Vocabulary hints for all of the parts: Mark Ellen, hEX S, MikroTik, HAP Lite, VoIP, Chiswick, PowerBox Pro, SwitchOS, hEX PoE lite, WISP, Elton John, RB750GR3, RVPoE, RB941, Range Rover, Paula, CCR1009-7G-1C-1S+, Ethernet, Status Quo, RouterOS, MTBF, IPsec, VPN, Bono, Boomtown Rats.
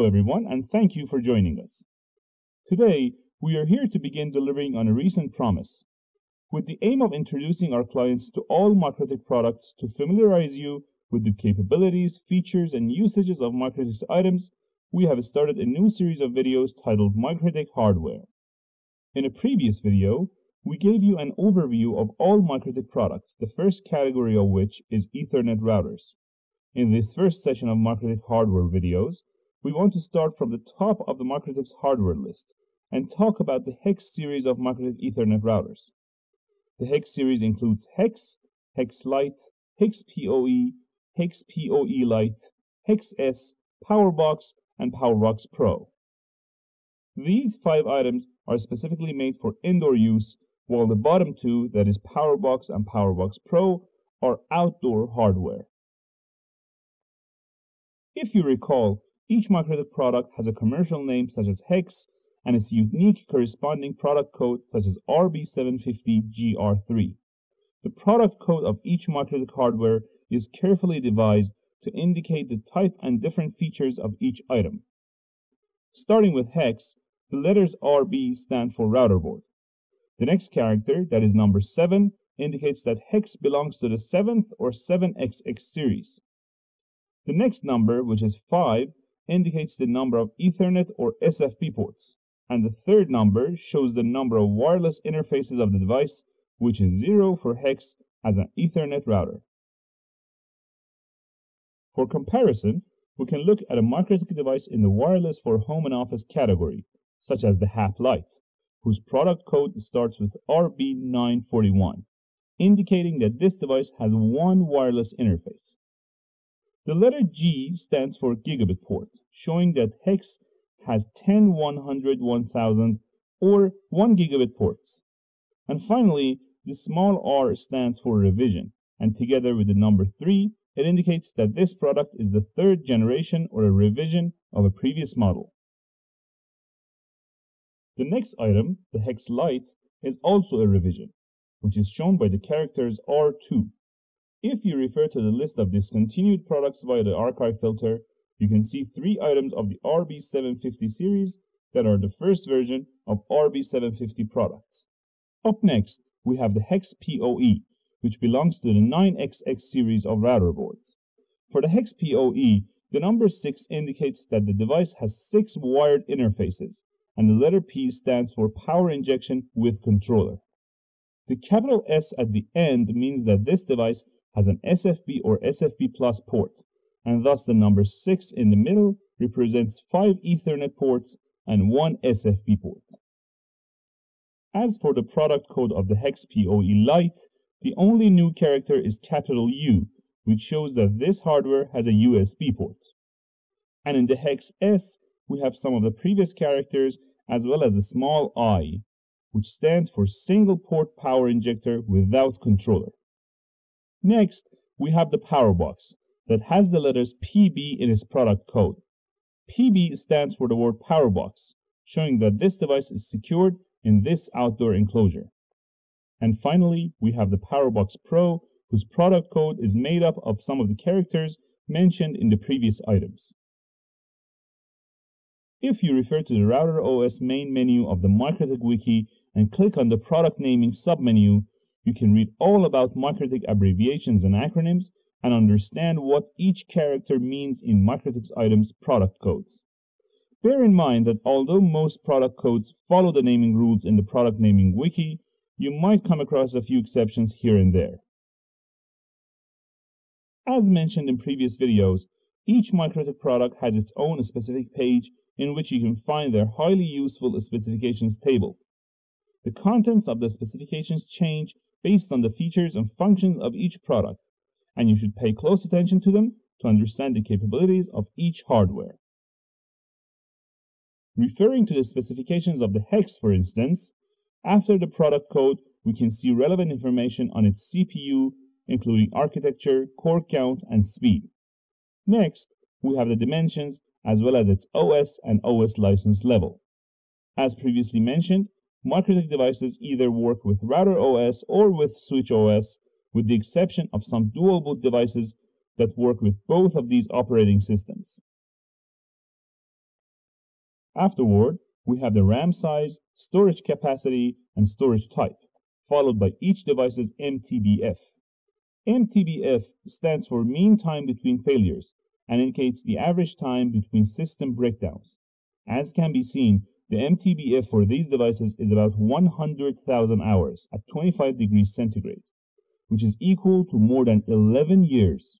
Hello everyone, and thank you for joining us. Today, we are here to begin delivering on a recent promise, with the aim of introducing our clients to all MikroTik products to familiarize you with the capabilities, features, and usages of MikroTik's items. We have started a new series of videos titled MikroTik Hardware. In a previous video, we gave you an overview of all MikroTik products, the first category of which is Ethernet routers. In this first session of MikroTik Hardware videos, we want to start from the top of the MikroTik's hardware list and talk about the HEX series of MikroTik Ethernet routers. The HEX series includes HEX, HEX Lite, HEX PoE, HEX PoE Lite, HEX S, PowerBox, and PowerBox Pro. These five items are specifically made for indoor use, while the bottom two, that is PowerBox and PowerBox Pro, are outdoor hardware. If you recall, each MikroTik product has a commercial name such as HEX and its unique corresponding product code such as RB750GR3. The product code of each MikroTik hardware is carefully devised to indicate the type and different features of each item. Starting with HEX, the letters RB stand for router board. The next character, that is number 7, indicates that HEX belongs to the 7th or 7XX series. The next number, which is 5, indicates the number of Ethernet or SFP ports, and the third number shows the number of wireless interfaces of the device, which is 0 for HEX as an Ethernet router. For comparison, we can look at a MikroTik device in the wireless for home and office category, such as the HAP Lite, whose product code starts with RB941, indicating that this device has one wireless interface. The letter G stands for gigabit port, showing that HEX has 10, 100, 1000, or 1 gigabit ports. And finally, the small r stands for revision, and together with the number 3, it indicates that this product is the third generation or a revision of a previous model. The next item, the HEX Lite, is also a revision, which is shown by the characters R2. If you refer to the list of discontinued products via the archive filter, you can see 3 items of the RB750 series that are the first version of RB750 products. Up next, we have the HEX PoE, which belongs to the 9XX series of router boards. For the HEX PoE, the number 6 indicates that the device has 6 wired interfaces, and the letter P stands for power injection with controller. The capital S at the end means that this device has an SFB or SFB plus port, and thus the number 6 in the middle represents 5 Ethernet ports and 1 SFB port. As for the product code of the HEX PoE Lite, the only new character is capital U, which shows that this hardware has a USB port. And in the HEX S, we have some of the previous characters as well as a small I, which stands for single port power injector without controller. Next, we have the PowerBox that has the letters PB in its product code. PB stands for the word PowerBox, showing that this device is secured in this outdoor enclosure. And finally, we have the PowerBox Pro, whose product code is made up of some of the characters mentioned in the previous items. If you refer to the RouterOS main menu of the MikroTik Wiki and click on the product naming submenu, you can read all about MikroTik abbreviations and acronyms and understand what each character means in MikroTik's items' product codes. Bear in mind that although most product codes follow the naming rules in the product naming wiki, you might come across a few exceptions here and there. As mentioned in previous videos, each MikroTik product has its own specific page in which you can find their highly useful specifications table. The contents of the specifications change based on the features and functions of each product, and you should pay close attention to them to understand the capabilities of each hardware. Referring to the specifications of the HEX, for instance, after the product code, we can see relevant information on its CPU, including architecture, core count, and speed. Next, we have the dimensions as well as its OS and OS license level. As previously mentioned, MikroTik devices either work with RouterOS or with SwitchOS, with the exception of some dual boot devices that work with both of these operating systems. Afterward, we have the RAM size, storage capacity, and storage type, followed by each device's MTBF. MTBF stands for mean time between failures and indicates the average time between system breakdowns. As can be seen, the MTBF for these devices is about 100,000 hours at 25 degrees centigrade, which is equal to more than 11 years.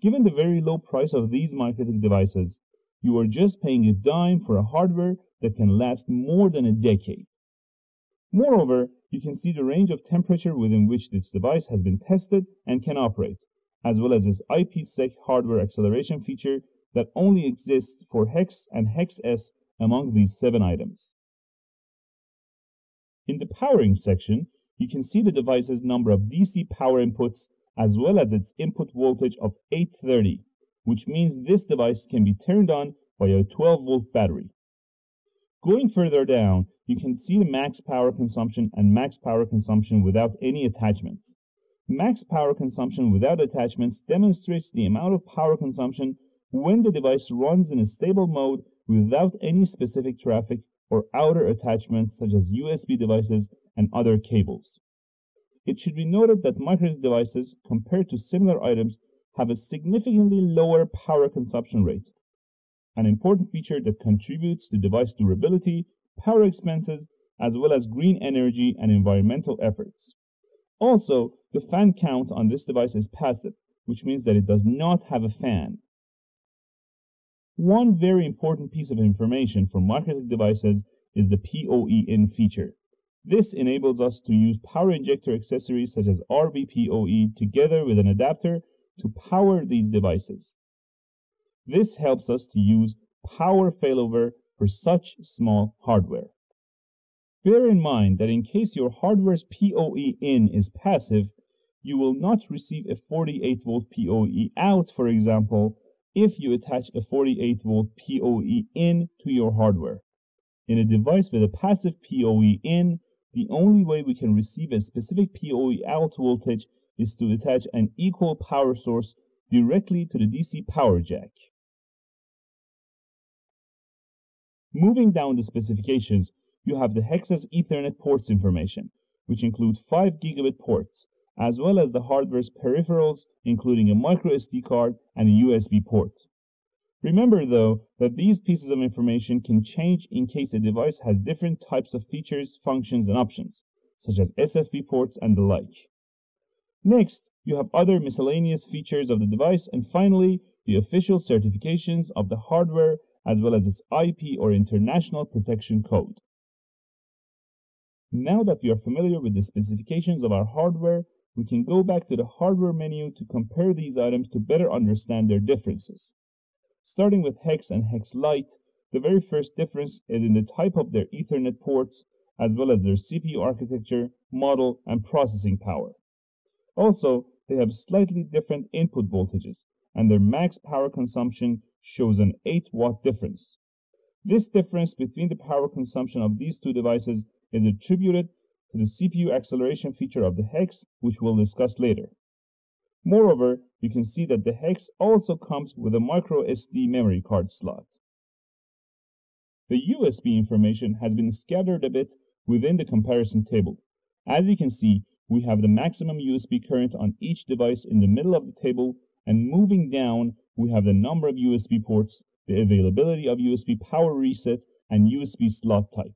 Given the very low price of these MikroTik devices, you are just paying a dime for a hardware that can last more than a decade. Moreover, you can see the range of temperature within which this device has been tested and can operate, as well as its IPsec hardware acceleration feature that only exists for HEX and HEX-S among these 7 items. In the powering section, you can see the device's number of DC power inputs as well as its input voltage of 830, which means this device can be turned on by a 12-volt battery. Going further down, you can see the max power consumption and max power consumption without any attachments. Max power consumption without attachments demonstrates the amount of power consumption when the device runs in a stable mode without any specific traffic or outer attachments such as USB devices and other cables. It should be noted that MikroTik devices, compared to similar items, have a significantly lower power consumption rate, an important feature that contributes to device durability, power expenses, as well as green energy and environmental efforts. Also, the fan count on this device is passive, which means that it does not have a fan. One very important piece of information for MikroTik devices is the PoE-in feature. This enables us to use power injector accessories such as RVPoE together with an adapter to power these devices. This helps us to use power failover for such small hardware. Bear in mind that in case your hardware's PoE in is passive, you will not receive a 48 volt PoE out, for example, if you attach a 48 volt PoE in to your hardware. In a device with a passive PoE in, the only way we can receive a specific PoE out voltage is to attach an equal power source directly to the DC power jack. Moving down the specifications, you have the HEX's Ethernet ports information, which include 5 gigabit ports, as well as the hardware's peripherals, including a microSD card and a USB port. Remember though that these pieces of information can change in case a device has different types of features, functions, and options, such as SFV ports and the like. Next, you have other miscellaneous features of the device, and finally, the official certifications of the hardware, as well as its IP or international protection code. Now that we are familiar with the specifications of our hardware, we can go back to the hardware menu to compare these items to better understand their differences. Starting with HEX and HEX Lite, the very first difference is in the type of their Ethernet ports, as well as their CPU architecture, model, and processing power. Also, they have slightly different input voltages, and their max power consumption shows an 8-watt difference. This difference between the power consumption of these two devices is attributed to the CPU acceleration feature of the HEX, which we'll discuss later. Moreover, you can see that the HEX also comes with a microSD memory card slot. The USB information has been scattered a bit within the comparison table. As you can see, we have the maximum USB current on each device in the middle of the table, and moving down, we have the number of USB ports, the availability of USB power reset, and USB slot type.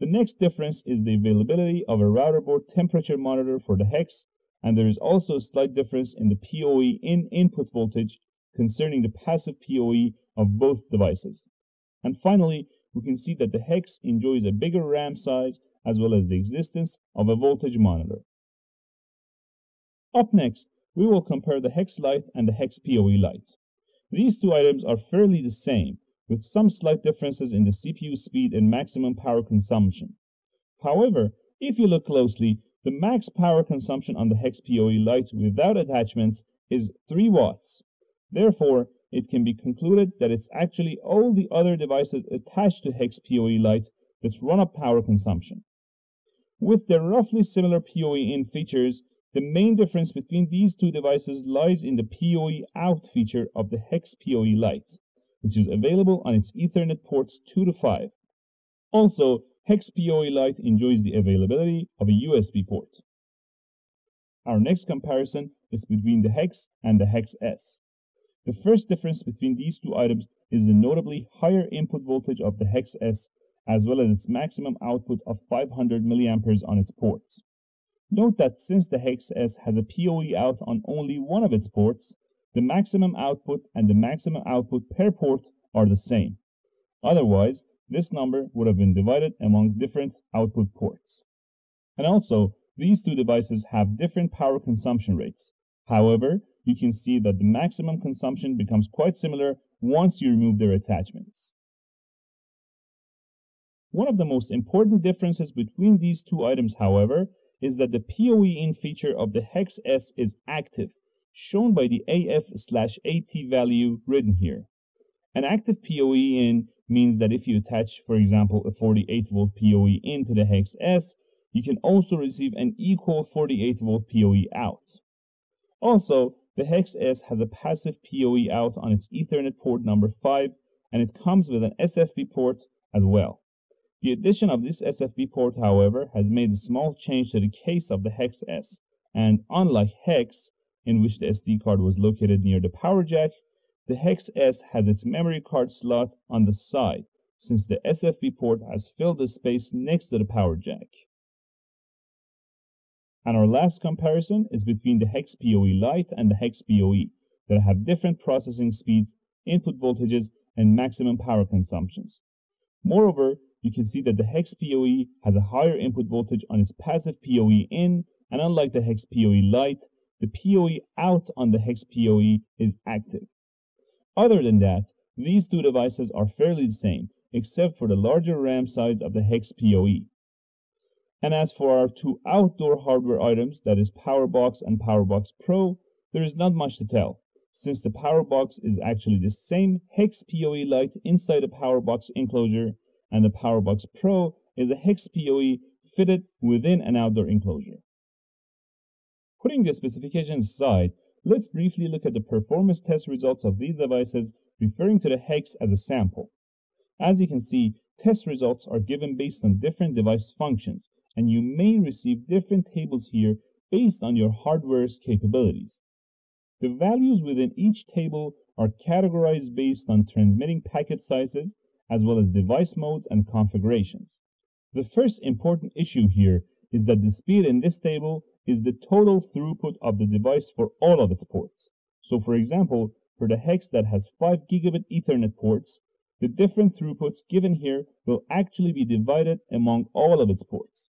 The next difference is the availability of a router board temperature monitor for the HEX, and there is also a slight difference in the PoE in input voltage concerning the passive PoE of both devices. And finally, we can see that the HEX enjoys a bigger RAM size, as well as the existence of a voltage monitor. Up next, we will compare the HEX Lite and the HEX PoE Lite. These two items are fairly the same, with some slight differences in the CPU speed and maximum power consumption. However, if you look closely, the max power consumption on the HEX PoE Lite without attachments is 3 watts. Therefore, it can be concluded that it's actually all the other devices attached to HEX PoE Lite that run up power consumption. With their roughly similar PoE-in features, the main difference between these two devices lies in the PoE-out feature of the HEX PoE Lite, which is available on its Ethernet ports 2 to 5. Also, hEX PoE Lite enjoys the availability of a USB port. Our next comparison is between the hEX and the hEX-S. The first difference between these two items is the notably higher input voltage of the hEX-S, as well as its maximum output of 500 mA on its ports. Note that since the hEX-S has a PoE out on only one of its ports, the maximum output and the maximum output per port are the same. Otherwise, this number would have been divided among different output ports. And also, these two devices have different power consumption rates. However, you can see that the maximum consumption becomes quite similar once you remove their attachments. One of the most important differences between these two items, however, is that the PoE-in feature of the hEX-S is active, shown by the AF/AT value written here. An active PoE-in means that if you attach, for example, a 48-volt PoE-in to the hEX-S, you can also receive an equal 48-volt PoE-out. Also, the hEX-S has a passive PoE-out on its Ethernet port number 5, and it comes with an SFB port as well. The addition of this SFB port, however, has made a small change to the case of the hEX-S, and unlike hEX, in which the SD card was located near the power jack, the hEX-S has its memory card slot on the side, since the SFB port has filled the space next to the power jack. And our last comparison is between the hEX PoE Lite and the hEX PoE, that have different processing speeds, input voltages, and maximum power consumptions. Moreover, you can see that the hEX PoE has a higher input voltage on its passive PoE in, and unlike the hEX PoE Lite, the PoE out on the hEX PoE is active. Other than that, these two devices are fairly the same, except for the larger RAM size of the hEX PoE. And as for our two outdoor hardware items, that is PowerBox and PowerBox Pro, there is not much to tell, since the PowerBox is actually the same hEX PoE Lite inside a PowerBox enclosure, and the PowerBox Pro is a hEX PoE fitted within an outdoor enclosure. Putting the specifications aside, let's briefly look at the performance test results of these devices, referring to the hEX as a sample. As you can see, test results are given based on different device functions, and you may receive different tables here based on your hardware's capabilities. The values within each table are categorized based on transmitting packet sizes, as well as device modes and configurations. The first important issue here is that the speed in this table is the total throughput of the device for all of its ports. So for example, for the hEX that has 5 gigabit Ethernet ports, the different throughputs given here will actually be divided among all of its ports.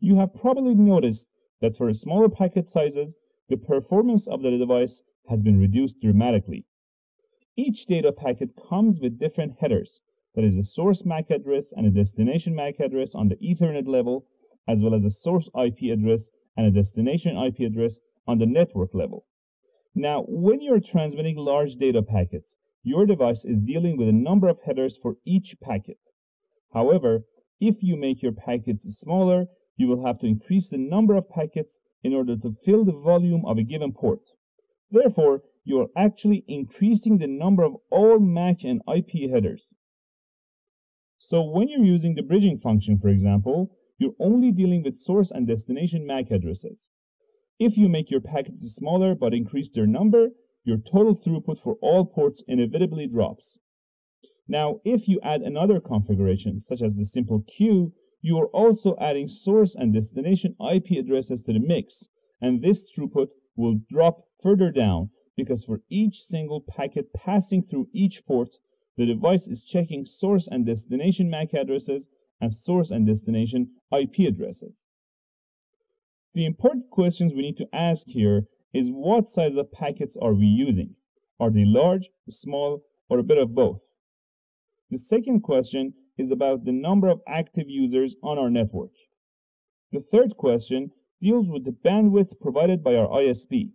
You have probably noticed that for smaller packet sizes, the performance of the device has been reduced dramatically. Each data packet comes with different headers, that is a source MAC address and a destination MAC address on the Ethernet level, as well as a source IP address and a destination IP address on the network level. Now, when you're transmitting large data packets, your device is dealing with a number of headers for each packet. However, if you make your packets smaller, you will have to increase the number of packets in order to fill the volume of a given port. Therefore, you are actually increasing the number of all MAC and IP headers. So when you're using the bridging function, for example, you're only dealing with source and destination MAC addresses. If you make your packets smaller but increase their number, your total throughput for all ports inevitably drops. Now, if you add another configuration, such as the simple queue, you are also adding source and destination IP addresses to the mix, and this throughput will drop further down, because for each single packet passing through each port, the device is checking source and destination MAC addresses and source and destination IP addresses. The important questions we need to ask here is, what size of packets are we using? Are they large, small, or a bit of both? The second question is about the number of active users on our network. The third question deals with the bandwidth provided by our ISP.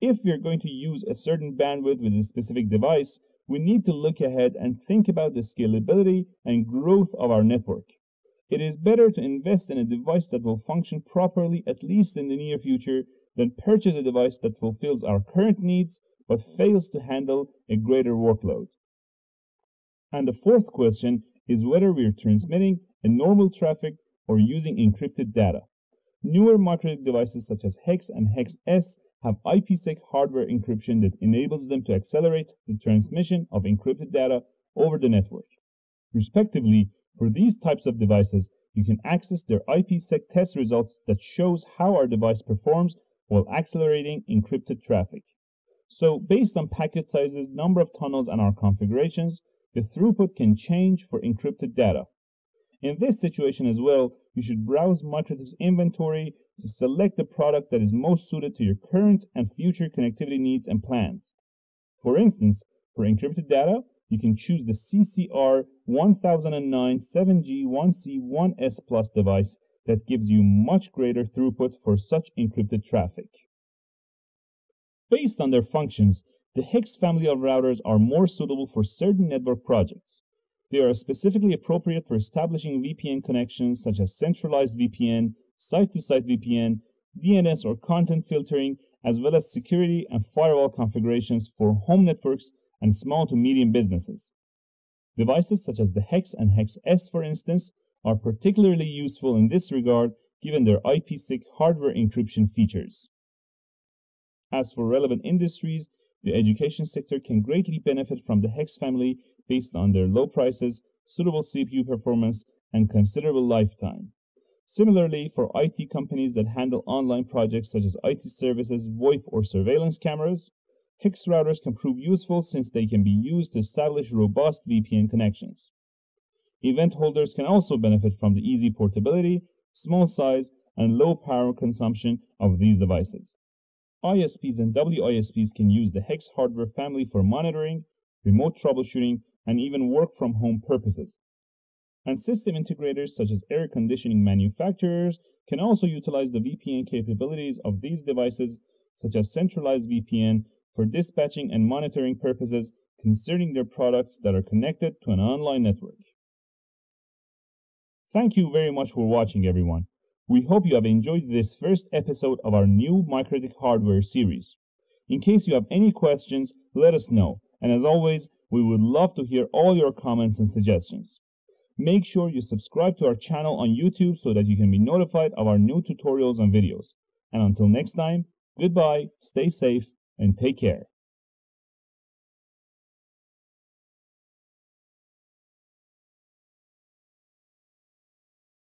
If we are going to use a certain bandwidth with a specific device, we need to look ahead and think about the scalability and growth of our network. It is better to invest in a device that will function properly, at least in the near future, than purchase a device that fulfills our current needs but fails to handle a greater workload. And the fourth question is whether we are transmitting a normal traffic or using encrypted data. Newer MikroTik devices such as HEX and HEX-S have IPsec hardware encryption that enables them to accelerate the transmission of encrypted data over the network. Respectively, for these types of devices, you can access their IPsec test results that shows how our device performs while accelerating encrypted traffic. So, based on packet sizes, number of tunnels, and our configurations, the throughput can change for encrypted data. In this situation as well, you should browse MikroTik's inventory to select the product that is most suited to your current and future connectivity needs and plans. For instance, for encrypted data, you can choose the CCR1009-7G-1C-1S+ device that gives you much greater throughput for such encrypted traffic. Based on their functions, the HEX family of routers are more suitable for certain network projects. They are specifically appropriate for establishing VPN connections such as centralized VPN, site-to-site VPN, DNS or content filtering, as well as security and firewall configurations for home networks and small to medium businesses. Devices such as the HEX and HEX-S, for instance, are particularly useful in this regard given their IPsec hardware encryption features. As for relevant industries, the education sector can greatly benefit from the HEX family based on their low prices, suitable CPU performance, and considerable lifetime. Similarly, for IT companies that handle online projects such as IT services, VoIP, or surveillance cameras, HEX routers can prove useful since they can be used to establish robust VPN connections. Event holders can also benefit from the easy portability, small size, and low power consumption of these devices. ISPs and WISPs can use the HEX hardware family for monitoring, remote troubleshooting, and even work-from-home purposes. And system integrators such as air conditioning manufacturers can also utilize the VPN capabilities of these devices, such as centralized VPN, for dispatching and monitoring purposes concerning their products that are connected to an online network. Thank you very much for watching, everyone. We hope you have enjoyed this first episode of our new MikroTik hardware series. In case you have any questions, let us know. And as always, we would love to hear all your comments and suggestions. Make sure you subscribe to our channel on YouTube so that you can be notified of our new tutorials and videos. And until next time, goodbye, stay safe, and take care.